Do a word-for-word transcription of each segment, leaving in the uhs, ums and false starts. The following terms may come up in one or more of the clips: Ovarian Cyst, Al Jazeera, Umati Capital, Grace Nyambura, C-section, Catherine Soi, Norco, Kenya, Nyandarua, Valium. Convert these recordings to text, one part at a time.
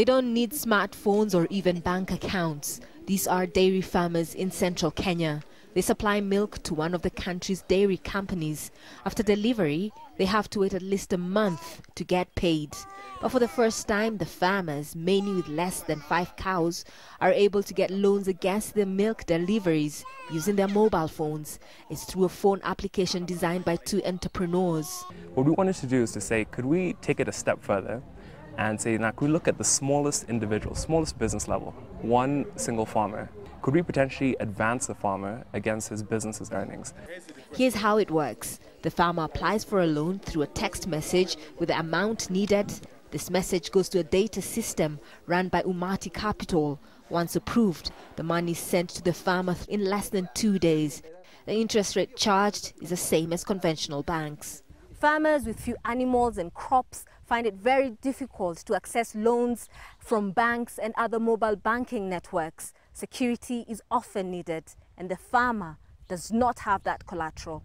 They don't need smartphones or even bank accounts. These are dairy farmers in central Kenya. They supply milk to one of the country's dairy companies. After delivery, they have to wait at least a month to get paid. But for the first time, the farmers, mainly with less than five cows, are able to get loans against their milk deliveries using their mobile phones. It's through a phone application designed by two entrepreneurs. What we wanted to do is to say, could we take it a step further and say, now could we look at the smallest individual, smallest business level, one single farmer? Could we potentially advance the farmer against his business's earnings? Here's how it works. The farmer applies for a loan through a text message with the amount needed. This message goes to a data system run by Umati Capital. Once approved, the money is sent to the farmer in less than two days. The interest rate charged is the same as conventional banks. Farmers with few animals and crops find it very difficult to access loans from banks and other mobile banking networks. Security is often needed, and the farmer does not have that collateral.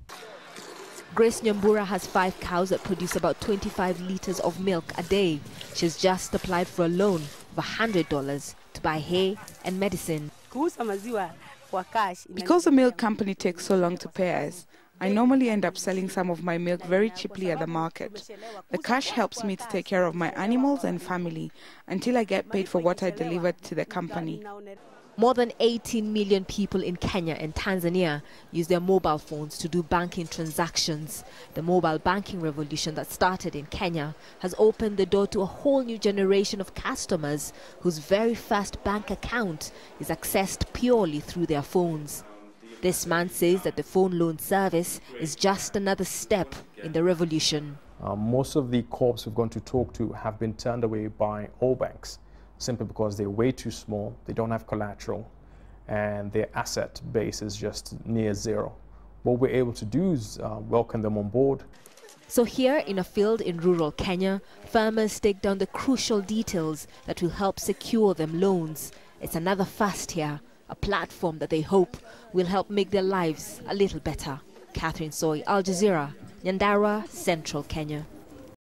Grace Nyambura has five cows that produce about twenty-five litres of milk a day. She's just applied for a loan of one hundred dollars to buy hay and medicine. Because the milk company takes so long to pay us, I normally end up selling some of my milk very cheaply at the market. The cash helps me to take care of my animals and family until I get paid for what I delivered to the company. More than eighteen million people in Kenya and Tanzania use their mobile phones to do banking transactions. The mobile banking revolution that started in Kenya has opened the door to a whole new generation of customers whose very first bank account is accessed purely through their phones. This man says that the phone loan service is just another step in the revolution. Uh, most of the corps we've gone to talk to have been turned away by all banks, simply because they're way too small, they don't have collateral, and their asset base is just near zero. What we're able to do is uh, welcome them on board. So here in a field in rural Kenya, farmers take down the crucial details that will help secure them loans. It's another first here, a platform that they hope will help make their lives a little better. Catherine Soi, Al Jazeera, Nyandarua, Central Kenya.